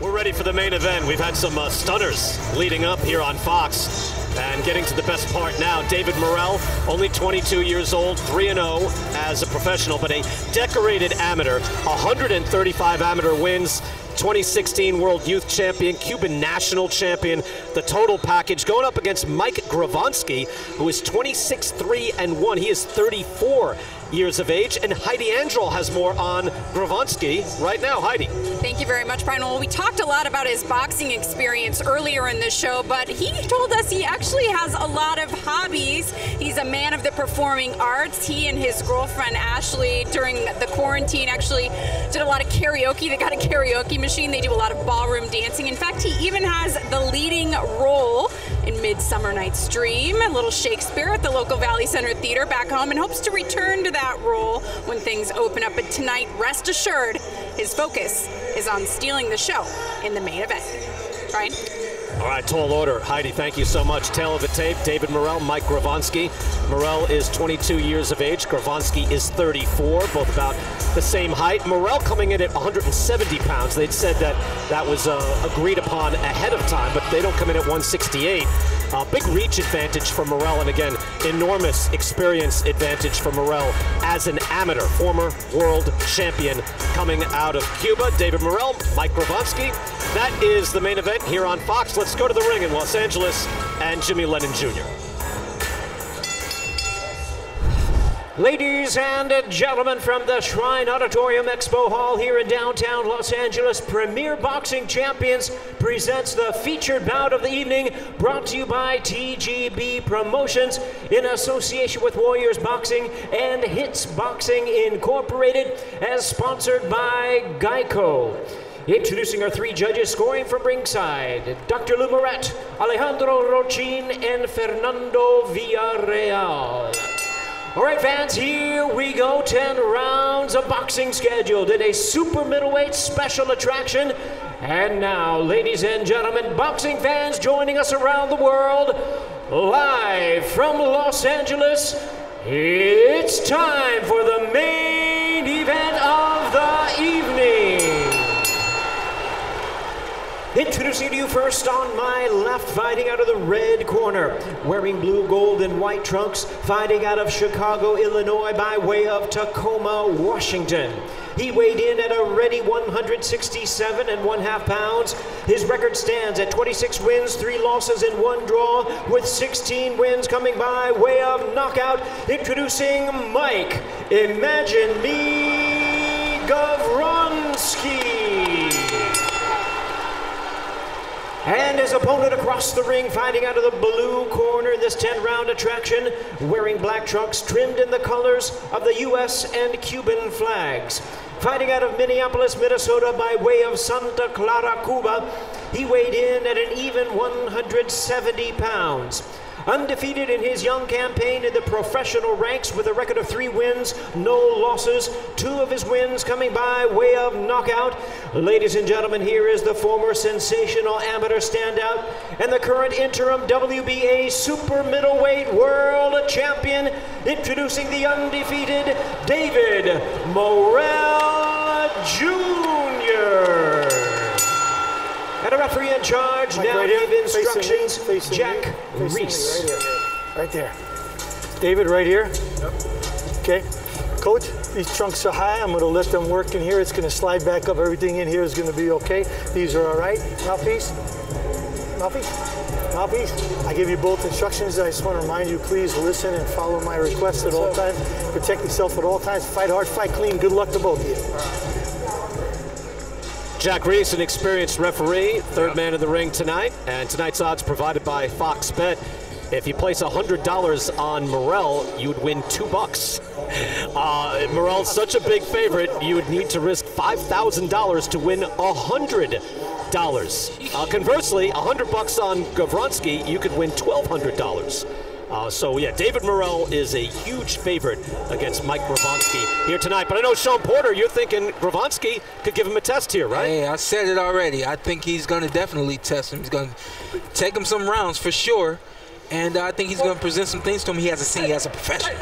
We're ready for the main event. We've had some stunners leading up here on Fox. And getting to the best part now, David Morrell, only 22 years old, 3-0 as a professional, but a decorated amateur, 135 amateur wins, 2016 World Youth Champion, Cuban National Champion, the total package, going up against Mike Gavronski, who is 26-3-1. He is 34 years of age, and Heidi Androl has more on Gavronski right now. Heidi. Thank you very much, Brian. Well, we talked a lot about his boxing experience earlier in the show, but he told us he actually has a lot of hobbies. He's a man of the performing arts. He and his girlfriend, Ashley, during the quarantine actually did a lot of karaoke. They got a karaoke machine. They do a lot of ballroom dancing. In fact, he even has the leading role in Midsummer Night's Dream, a little Shakespeare at the local Valley Center Theater back home, and hopes to return to that role when things open up. But tonight, rest assured, his focus is on stealing the show in the main event. Brian? All right, tall order. Heidi, thank you so much. Tail of the tape, David Morrell, Mike Gavronski. Morrell is 22 years of age. Gavronski is 34, both about the same height. Morrell coming in at 170 pounds. They'd said that that was agreed upon ahead of time, but they don't come in at 168. Big reach advantage for Morrell, and again, enormous experience advantage for Morrell as an amateur, former world champion coming out of Cuba. David Morrell, Mike Gavronski. That is the main event here on Fox. Let's go to the ring in Los Angeles and Jimmy Lennon Jr. Ladies and gentlemen, from the Shrine Auditorium Expo Hall here in downtown Los Angeles, Premier Boxing Champions presents the featured bout of the evening, brought to you by TGB Promotions in association with Warriors Boxing and Hits Boxing Incorporated, as sponsored by GEICO. Introducing our three judges scoring from ringside, Dr. Lou Moret, Alejandro Rochin, and Fernando Villarreal. All right, fans, here we go. 10 rounds of boxing scheduled in a super middleweight special attraction. And now, ladies and gentlemen, boxing fans joining us around the world, live from Los Angeles, it's time for the main event of the evening. Introducing you first on my left, fighting out of the red corner, wearing blue, gold, and white trunks, fighting out of Chicago, Illinois, by way of Tacoma, Washington. He weighed in at a ready 167½ pounds. His record stands at 26 wins, 3 losses, and 1 draw, with 16 wins coming by way of knockout. Introducing Mike, Imagine Me, Gavronski. And his opponent across the ring, fighting out of the blue corner in this 10-round attraction, wearing black trunks trimmed in the colors of the U.S. and Cuban flags. Fighting out of Minneapolis, Minnesota, by way of Santa Clara, Cuba, he weighed in at an even 170 pounds. Undefeated in his young campaign in the professional ranks, with a record of 3 wins, no losses, 2 of his wins coming by way of knockout. Ladies and gentlemen, here is the former sensational amateur standout and the current interim WBA super middleweight world champion, introducing the undefeated David Morrell Jr. And a referee in charge, like now give right instructions, facing Jack Reiss. Right there. David, right here. Yep. Okay. Coach, these trunks are high. I'm going to let them work in here. It's going to slide back up. Everything in here is going to be okay. These are all right. Mouthpiece. Mouthpiece. Mouthpiece. I give you both instructions. I just want to remind you, please listen and follow my requests at all times. Protect yourself at all times. Fight hard, fight clean. Good luck to both of you. Jack Reiss, an experienced referee, third man in the ring tonight, and tonight's odds provided by Fox Bet. If you place $100 on Morrell, you would win $2. Morrell's such a big favorite, you would need to risk $5,000 to win $100. Conversely, $100 on Gavronski, you could win $1,200. So, yeah, David Morrell is a huge favorite against Mike Gavronski here tonight. But I know, Shawn Porter, you're thinking Gavronski could give him a test here, right? Hey, I said it already. I think he's going to definitely test him. He's going to take him some rounds for sure. And I think he's going to present some things to him he hasn't seen as a professional.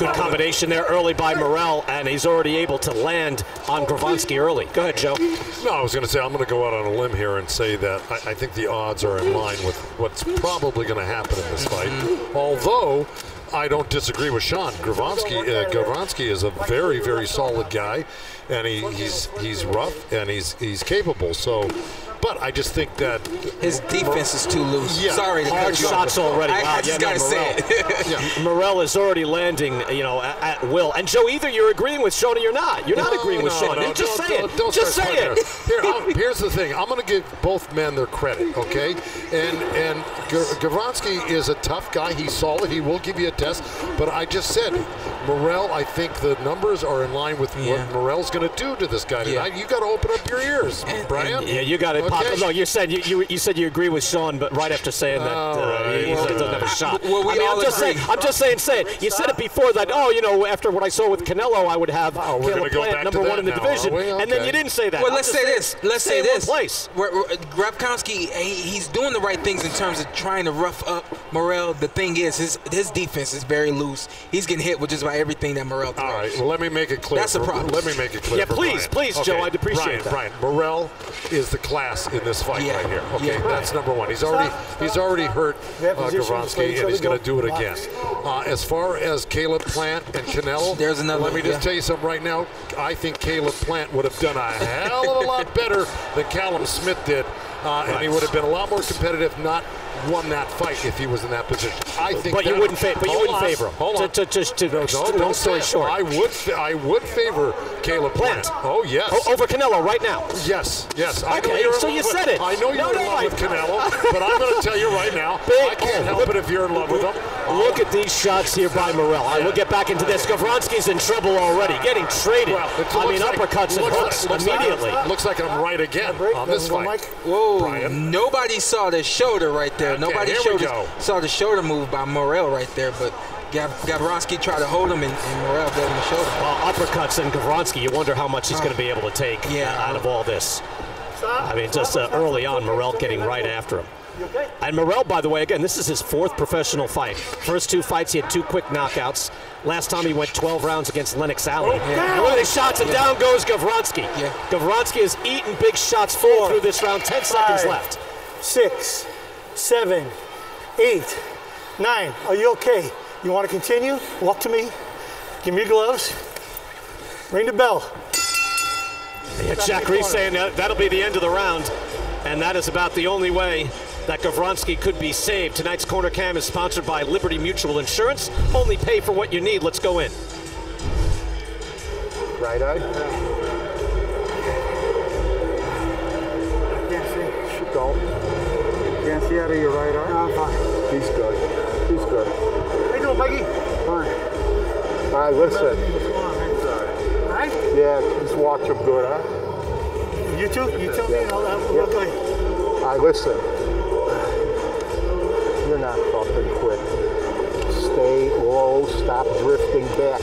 Good combination there early by Morrell, and he's already able to land on Gavronski early. Go ahead, Joe. No, I was going to say, I'm going to go out on a limb here and say that I think the odds are in line with what's probably going to happen in this fight. Although, I don't disagree with Shawn. Gavronski is a very, very solid guy, and he's rough and he's capable. So, but I just think that his defense is too loose. Yeah. Sorry to cut you off. Shots already. Wow. I just gotta say it. Yeah. Morrell is already landing, you know, at will. And Joe, either you're agreeing with Shawn or you're not. You're not agreeing with Shawn. No, just say it. Just say it. Here's the thing. I'm going to give both men their credit, okay? And Gavronski is a tough guy. He's solid. He will give you a test. But I just said, Morrell, I think the numbers are in line with what Morrell's going to do to this guy tonight. You got to open up your ears, Brian. Yeah, you got it. Okay. No, you said you said you agree with Shawn, but right after saying that he doesn't have a shot. Well, I'm just saying. You said it before that. Oh, you know, after what I saw with Canelo, I would have Caleb Plant number one in the division, and then you didn't say that. Well, let's say this. Let's say this. Gavronski, he's doing the right things in terms of trying to rough up Morrell. The thing is, his defense is very loose. He's getting hit with just about everything that Morrell throws. All right. Well, let me make it clear. That's a problem. Let me make it clear. Yeah, please, please, Joe. I'd appreciate that. Right. Morrell is the class in this fight right here. Okay, that's number one. He's already hurt Gavronski, and he's going to do it again. As far as Caleb Plant and Canelo, let me just tell you something right now. I think Caleb Plant would have done a hell of a lot better than Callum Smith did, and he would have been a lot more competitive, not won that fight if he was in that position. I think but you wouldn't favor him. Hold on. Don't say short. I would favor Caleb Plant. Oh, yes. Over Canelo right now. Yes, yes. Okay, so you said it. I know you're in love with Canelo, but I'm going to tell you right now, I can't help it if you're in love with him. Look at these shots here by Morrell. I will get back into this. Gavronski's in trouble already, getting traded. I mean, uppercuts and hooks immediately. Looks like I'm right again on this fight. Whoa, nobody saw the shoulder right there. Okay, nobody saw the shoulder move by Morrell right there, but Gavronski tried to hold him, and Morrell gave him the shoulder. Well, uppercuts and Gavronski, you wonder how much he's going to be able to take out of all this. I mean, just early on, Morrell getting right after him. And Morrell, by the way, again, this is his fourth professional fight. First two fights, he had two quick knockouts. Last time he went 12 rounds against Lennox Allen. And look at these shots, and down goes Gavronski. Gavronski is eating big shots full through this round. 10 seconds left. 6, 7, 8, 9. Are you okay? You want to continue? Walk to me. Give me your gloves. Ring the bell. Yeah, Jack Reiss saying that'll be the end of the round, and that is about the only way that Gavronski could be saved. Tonight's Corner Cam is sponsored by Liberty Mutual Insurance. Only pay for what you need. Let's go in. Right eye. I can't see. Shoot down. Can't see out of your right eye? No, I'm fine. He's good. He's good. How you doing, Mikey? Fine. All right, listen. All right? Yeah, just watch him good, huh? You too? You tell me and I'll look like. All right, listen. You're not fucking quick. Stay low. Stop drifting back.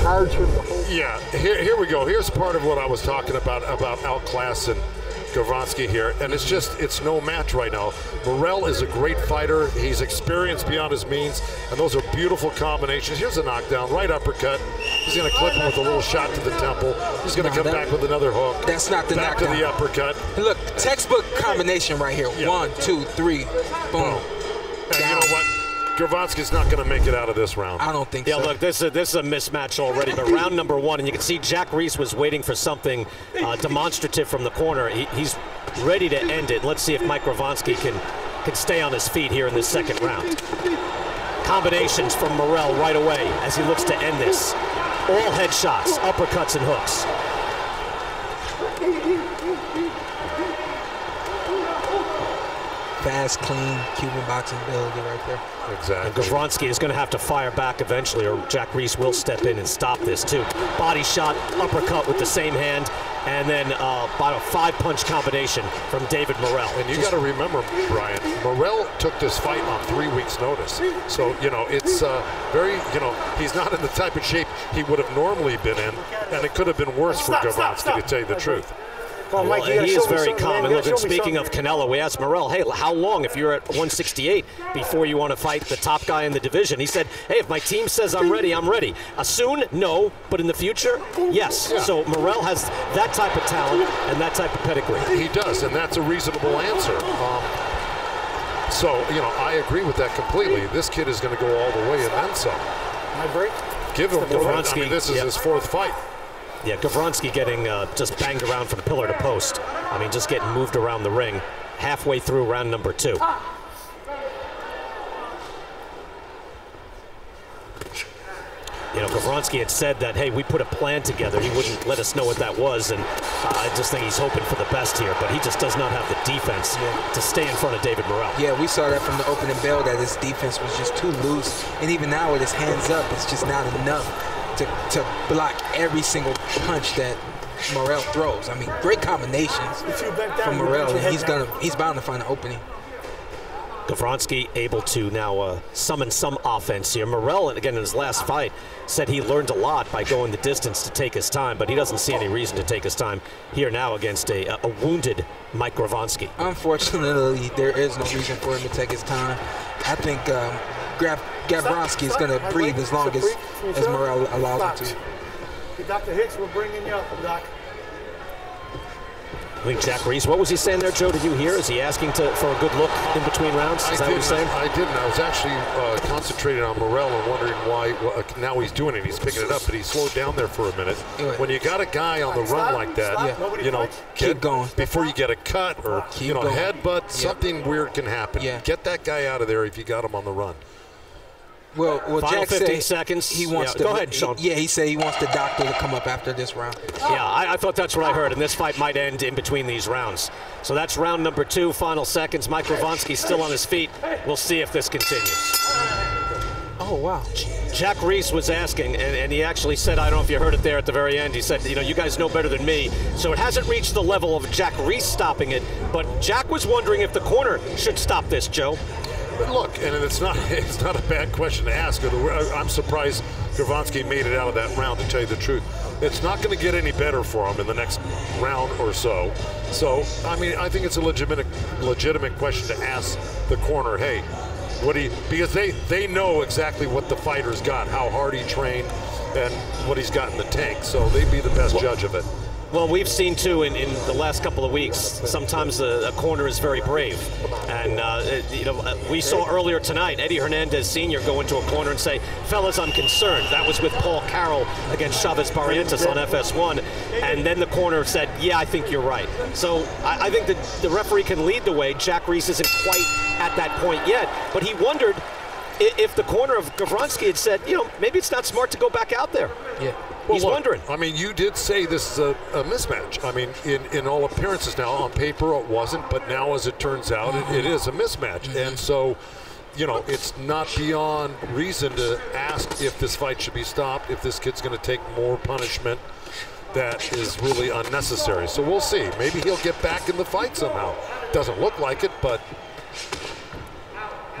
Charge him. Yeah, here we go. Here's part of what I was talking about outclassing Gavronski here, and it's just, it's no match right now. Morrell is a great fighter. He's experienced beyond his means, and those are beautiful combinations. Here's a knockdown, right uppercut. He's going to clip him with a little shot to the temple. He's going to come back with another hook. That's not the knockdown. Back to the uppercut. Look, textbook combination right here. Yeah. 1, 2, 3, boom. And you know what? Gavronski's not going to make it out of this round. I don't think so. Yeah, look, this is a mismatch already, but round number one, and you can see Jack Reiss was waiting for something demonstrative from the corner. He's ready to end it. Let's see if Mike Gavronski can stay on his feet here in this second round. Combinations from Morrell right away as he looks to end this. All headshots, uppercuts, and hooks. Fast, clean Cuban boxing ability right there. Exactly. And Gavronski is going to have to fire back eventually, or Jack Reiss will step in and stop this too. Body shot, uppercut with the same hand, and then about a 5-punch combination from David Morrell. And you got to remember, Brian, Morrell took this fight on 3 weeks' notice. So, you know, it's very, you know, he's not in the type of shape he would have normally been in, and it could have been worse for Gavronski, to tell you the truth. Well, Mike, he is very calm. And look, and speaking of Canelo, we asked Morrell, hey, how long if you're at 168 before you want to fight the top guy in the division? He said, hey, if my team says I'm ready, I'm ready. Soon, no, but in the future, yes. Yeah. So Morrell has that type of talent and that type of pedigree. He does, and that's a reasonable answer. So, you know, I agree with that completely. This kid is going to go all the way and then some. Give him Gavronski. I mean, this is his fourth fight. Yeah, Gavronski getting just banged around from pillar to post. I mean, just getting moved around the ring halfway through round number two. You know, Gavronski had said that, hey, we put a plan together. He wouldn't let us know what that was, and I just think he's hoping for the best here, but he just does not have the defense to stay in front of David Morrell. Yeah, we saw that from the opening bell, that his defense was just too loose, and even now with his hands up, it's just not enough to block every single punch that Morrell throws. I mean, great combinations from Morrell, and he's bound to find an opening. Gavronski able to now summon some offense here. Morrell, again, in his last fight, said he learned a lot by going the distance to take his time, but he doesn't see any reason to take his time here now against a wounded Mike Gavronski. Unfortunately, there is no reason for him to take his time. I think Gavronski is going to breathe as long as Morrell allows him to. Dr. Hicks, we're bringing you up, Doc. I think Jack Reiss, what was he saying there, Joe? Did you hear? Is he asking for a good look in between rounds? Is that what he was saying? I didn't. I was actually concentrated on Morrell and wondering why now he's doing it. He's picking it up, but he slowed down there for a minute. When you got a guy on the run like that, you know, keep going. Before you get a cut or, you know, headbutt, something weird can happen. Get that guy out of there if you got him on the run. Well, final Jack 15 seconds. He wants to go ahead, Shawn. He said he wants the doctor to come up after this round. Yeah, I thought that's what I heard, and this fight might end in between these rounds. So that's round number two, final seconds. Mike Gavronski still on his feet. We'll see if this continues. Oh, wow. Jack Reiss was asking, and he actually said, I don't know if you heard it there at the very end, he said, you know, you guys know better than me. So it hasn't reached the level of Jack Reiss stopping it, but Jack was wondering if the corner should stop this, Joe. But look, and it's not a bad question to ask. I'm surprised Gavronski made it out of that round, to tell you the truth. It's not going to get any better for him in the next round or so. So, I mean, I think it's a legitimate question to ask the corner, hey, because they know exactly what the fighter's got, how hard he trained, and what he's got in the tank. So they'd be the best judge of it. Well, we've seen, too, in the last couple of weeks, sometimes a corner is very brave. And, you know, we saw earlier tonight Eddie Hernandez Sr. go into a corner and say, fellas, I'm concerned. That was with Paul Carroll against Chavez Barrientos on FS1. And then the corner said, yeah, I think you're right. So I think that the referee can lead the way. Jack Reiss isn't quite at that point yet. But he wondered if the corner of Gavronski had said, you know, maybe it's not smart to go back out there. Yeah. He's wondering. I mean, you did say this is a mismatch. I mean, in all appearances now, on paper it wasn't, but now as it turns out, it is a mismatch. And so, you know, it's not beyond reason to ask if this fight should be stopped, if this kid's going to take more punishment that is really unnecessary. So we'll see. Maybe he'll get back in the fight somehow. Doesn't look like it, but...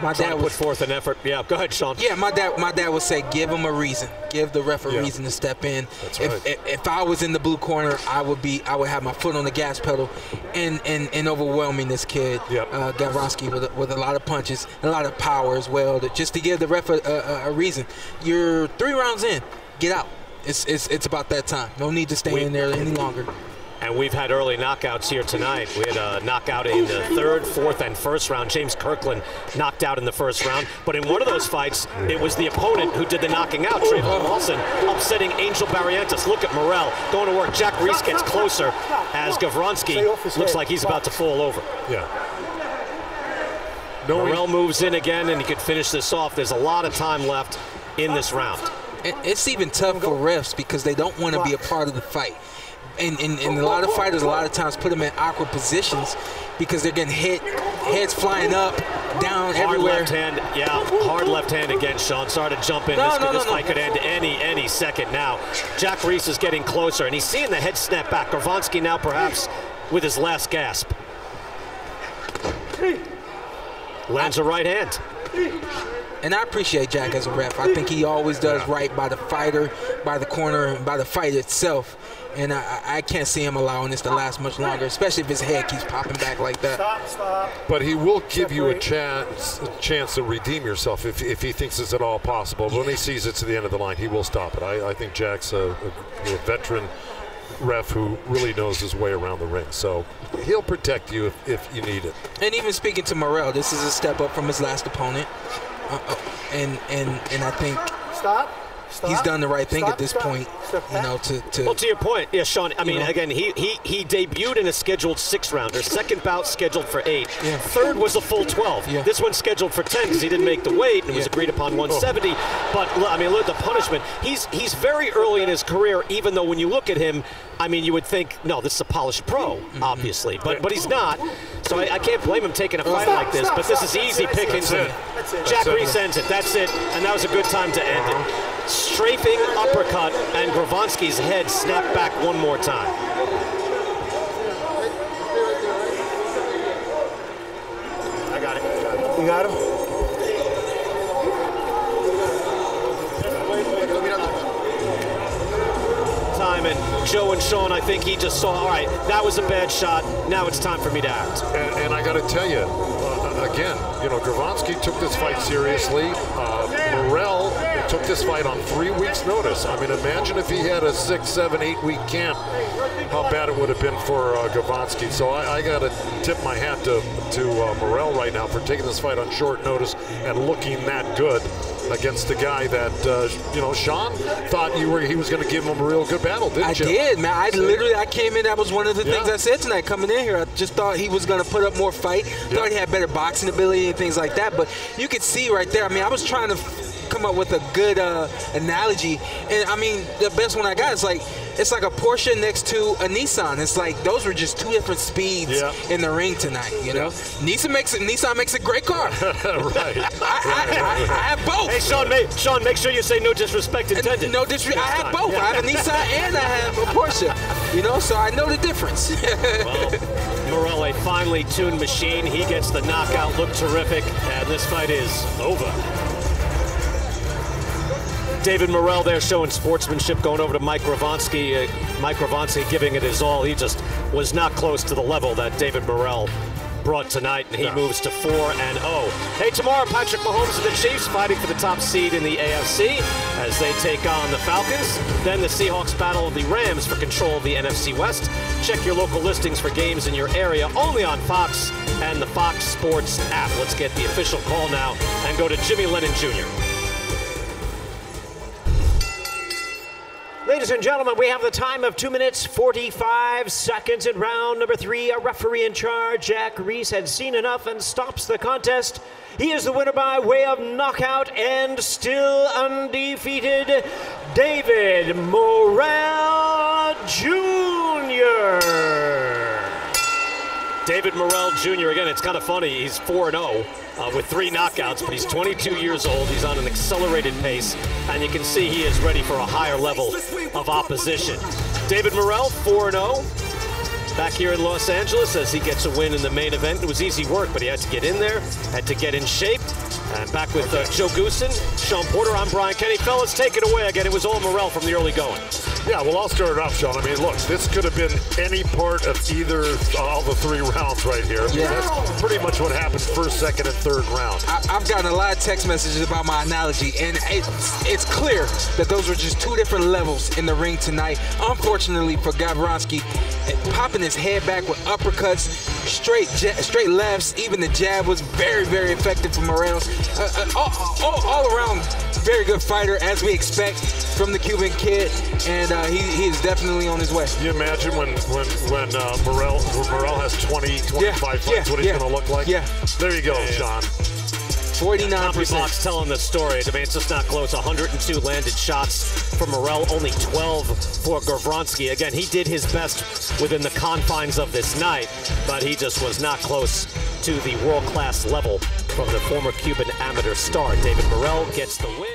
My dad put forth an effort. Yeah, go ahead, Shawn. Yeah, my dad would say, give him a reason. Give the ref a reason to step in. That's right. If I was in the blue corner, I would have my foot on the gas pedal and overwhelming this kid, Gavronski, with a lot of punches and a lot of power as well, just to give the ref a reason. You're 3 rounds in. Get out. It's about that time. No need to stay in there any longer. And we've had early knockouts here tonight. We had a knockout in the 3rd, 4th, and 1st round. James Kirkland knocked out in the 1st round. But in one of those fights, it was the opponent who did the knocking out, Trevon Wilson, upsetting Angel Barrientes. Look at Morrell going to work. Jack Reiss gets closer as Gavronski looks like he's about to fall over. Morrell moves in again, and he could finish this off. There's a lot of time left in this round. It's even tough for refs because they don't want to be a part of the fight. And a lot of fighters, a lot of times, put them in awkward positions because they're getting hit, heads flying up, down, everywhere. Hard left hand, hard left hand again, Shawn. Sorry to jump in. This fight could end any second now. Jack Reiss is getting closer, and he's seeing the head snap back. Gavronski now perhaps with his last gasp. Lands a right hand. And I appreciate Jack as a ref. I think he always does right by the fighter, by the corner, and by the fight itself. And I can't see him allowing this to last much longer, especially if his head keeps popping back like that. Stop. But he will give you a chance to redeem yourself if he thinks it's at all possible. Yeah. When he sees it's at the end of the line, he will stop it. I think Jack's a veteran ref who really knows his way around the ring, so he'll protect you if you need it. And even speaking to Morrell, this is a step up from his last opponent, and I think he's done the right thing at this point, you know, to well, to your point, yeah, Shawn, I mean, again, he debuted in a scheduled 6-rounder, second bout scheduled for 8, third was a full 12, this one's scheduled for 10 because he didn't make the weight, and it was agreed upon 170, but I mean, look at the punishment. He's very early in his career, even though when you look at him, I mean, you would think, no, this is a polished pro, obviously, but he's not, so I can't blame him taking a fight like this, but this is easy pickings. Jack Reiss ends it, that's it, and that was a good time to end it. Strafing uppercut, and Gavronski's head snapped back one more time. I got it. You got him? Time, and Joe and Shawn, I think he just saw, all right, that was a bad shot, now it's time for me to act. And I gotta tell you, again, you know, Gavronski took this fight seriously. Morrell took this fight on 3 weeks' notice. I mean, imagine if he had a 6-, 7-, 8-week camp, how bad it would have been for Gavronski. So I got to tip my hat to Morrell right now for taking this fight on short notice and looking that good against the guy that, you know, Shawn thought he was going to give him a real good battle, didn't you? I did, man. I came in. That was one of the things I said tonight coming in here. I just thought he was going to put up more fight. Thought he had better boxing ability and things like that. But you could see right there. I mean, I was trying to come up with a good analogy. And, I mean, the best one I got is like, it's like a Porsche next to a Nissan. It's like those were just two different speeds in the ring tonight, you know? Nissan makes a great car. I have both. Hey, Shawn, make sure you say no disrespect intended. No disrespect. I have both. Yeah. I have a Nissan and I have a Porsche, you know? So I know the difference. Well, Morrell, a finely tuned machine. He gets the knockout, looked terrific, and this fight is over. David Morrell there showing sportsmanship, going over to Mike Gavronski. Mike Gavronski giving it his all. He just was not close to the level that David Morrell brought tonight, and he moves to 4-0. Hey, tomorrow, Patrick Mahomes and the Chiefs fighting for the top seed in the AFC as they take on the Falcons. Then the Seahawks battle the Rams for control of the NFC West. Check your local listings for games in your area only on Fox and the Fox Sports app. Let's get the official call now and go to Jimmy Lennon Jr. Ladies and gentlemen, we have the time of 2 minutes, 45 seconds in round number 3. A referee in charge, Jack Reiss, had seen enough and stops the contest. He is the winner by way of knockout and still undefeated, David Morrell Jr. David Morrell Jr., again, it's kind of funny, he's 4-0. With 3 knockouts, but he's 22 years old. He's on an accelerated pace, and you can see he is ready for a higher level of opposition. David Morrell, 4-0, back here in Los Angeles as he gets a win in the main event. It was easy work, but he had to get in there, had to get in shape. And back with Joe Goosen, Shawn Porter, I'm Brian Kenney. Fellas, take it away again. It was all Morrell from the early going. Yeah, well, I'll start it off, Shawn. I mean, look, this could have been any part of either all the 3 rounds right here. I mean, that's pretty much what happened first, second, and third round. I've gotten a lot of text messages about my analogy, and it's clear that those were just 2 different levels in the ring tonight. Unfortunately for Gavronski, popping his head back with uppercuts, straight lefts, even the jab was very, very effective for Morrell. All around, very good fighter, as we expect from the Cuban kid, and he is definitely on his way. You imagine when Morrell has 20, 25 fights, what he's going to look like? Yeah. There you go, Shawn. 49%. CompuBox telling the story. I mean, it's just not close. 102 landed shots for Morrell, only 12 for Gavronski. Again, he did his best within the confines of this night, but he just was not close to the world-class level from the former Cuban amateur star. David Morrell gets the win.